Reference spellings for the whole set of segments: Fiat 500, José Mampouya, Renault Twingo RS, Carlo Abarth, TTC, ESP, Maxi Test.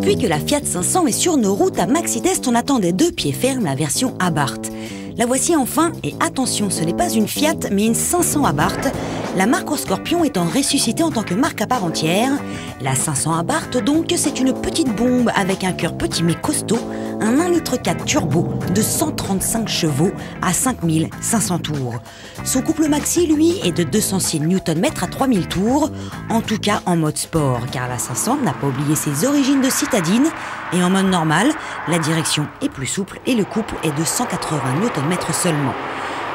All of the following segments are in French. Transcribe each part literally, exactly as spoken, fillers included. Depuis que la Fiat cinq cents est sur nos routes à Maxi Test, on attendait deux pieds fermes la version Abarth. La voici enfin, et attention, ce n'est pas une Fiat, mais une cinq cents Abarth, la marque au scorpion étant ressuscitée en tant que marque à part entière. La cinq cents Abarth, donc, c'est une petite bombe avec un cœur petit mais costaud, un un virgule quatre litres turbo de cent trente-cinq chevaux à cinq mille cinq cents tours. Son couple maxi, lui, est de deux cent six newton-mètres à trois mille tours, en tout cas en mode sport, car la cinq cents n'a pas oublié ses origines de citadine, et en mode normal, la direction est plus souple et le couple est de cent quatre-vingts newton-mètres seulement.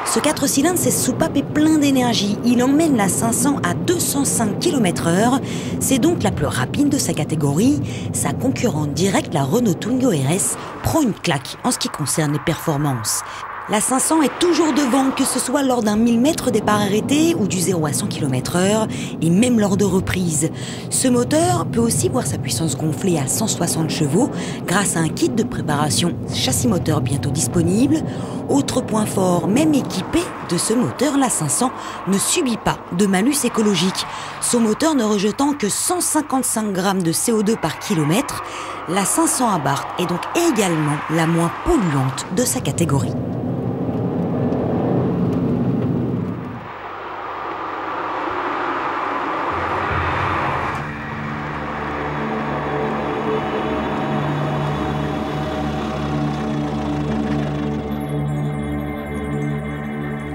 Ce quatre cylindres, cette soupape est plein d'énergie. Il emmène la cinq cents à deux cent cinq kilomètres heure. C'est donc la plus rapide de sa catégorie. Sa concurrente directe, la Renault Twingo R S, prend une claque en ce qui concerne les performances. La cinq cents est toujours devant, que ce soit lors d'un mille mètres départ arrêté ou du zéro à cent kilomètres heure, et même lors de reprises. Ce moteur peut aussi voir sa puissance gonfler à cent soixante chevaux grâce à un kit de préparation châssis-moteur bientôt disponible. Autre point fort, même équipé de ce moteur, la cinq cents ne subit pas de malus écologique. Son moteur ne rejetant que cent cinquante-cinq grammes de C O deux par kilomètre, la cinq cents Abarth est donc également la moins polluante de sa catégorie.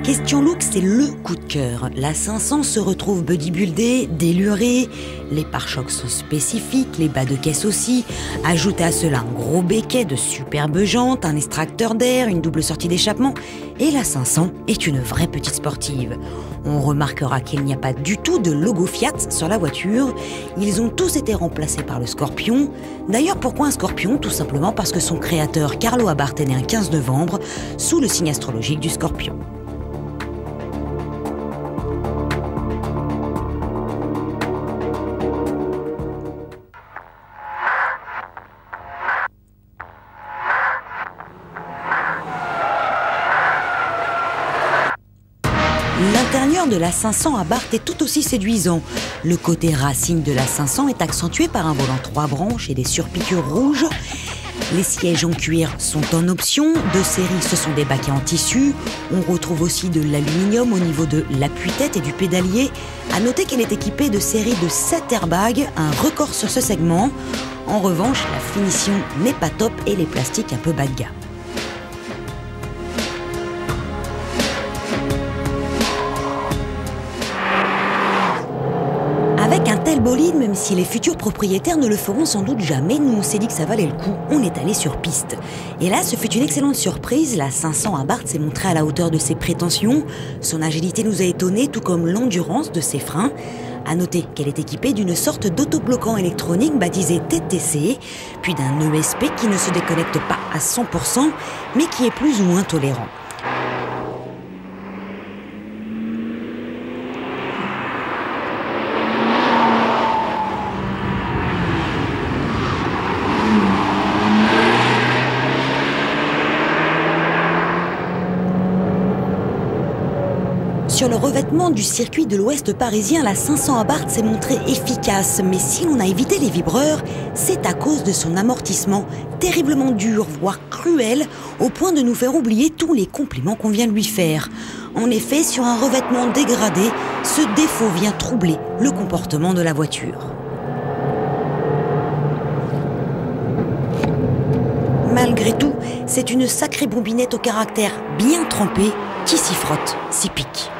Question look, c'est le coup de cœur. La cinq cents se retrouve bodybuildée, délurée, les pare-chocs sont spécifiques, les bas de caisse aussi. Ajoutez à cela un gros béquet, de superbes jantes, un extracteur d'air, une double sortie d'échappement, et la cinq cents est une vraie petite sportive. On remarquera qu'il n'y a pas du tout de logo Fiat sur la voiture, ils ont tous été remplacés par le Scorpion. D'ailleurs, pourquoi un Scorpion? Tout simplement parce que son créateur, Carlo Abarth, est né un quinze novembre, sous le signe astrologique du Scorpion. L'intérieur de la cinq cents Abarth est tout aussi séduisant. Le côté racine de la cinq cents est accentué par un volant trois branches et des surpiqûres rouges. Les sièges en cuir sont en option, de série ce sont des baquets en tissu. On retrouve aussi de l'aluminium au niveau de l'appui-tête et du pédalier. A noter qu'elle est équipée de série de sept airbags, un record sur ce segment. En revanche, la finition n'est pas top et les plastiques un peu bas de gamme. Avec un tel bolide, même si les futurs propriétaires ne le feront sans doute jamais, nous on s'est dit que ça valait le coup, on est allé sur piste. Et là, ce fut une excellente surprise, la cinq cents Abarth s'est montrée à la hauteur de ses prétentions, son agilité nous a étonnés, tout comme l'endurance de ses freins. A noter qu'elle est équipée d'une sorte d'autobloquant électronique baptisé T T C, puis d'un E S P qui ne se déconnecte pas à cent pour cent, mais qui est plus ou moins tolérant. Sur le revêtement du circuit de l'Ouest parisien, la cinq cents Abarth s'est montrée efficace. Mais si l'on a évité les vibreurs, c'est à cause de son amortissement, terriblement dur, voire cruel, au point de nous faire oublier tous les compliments qu'on vient de lui faire. En effet, sur un revêtement dégradé, ce défaut vient troubler le comportement de la voiture. Malgré tout, c'est une sacrée bombinette au caractère bien trempé qui s'y frotte, s'y pique.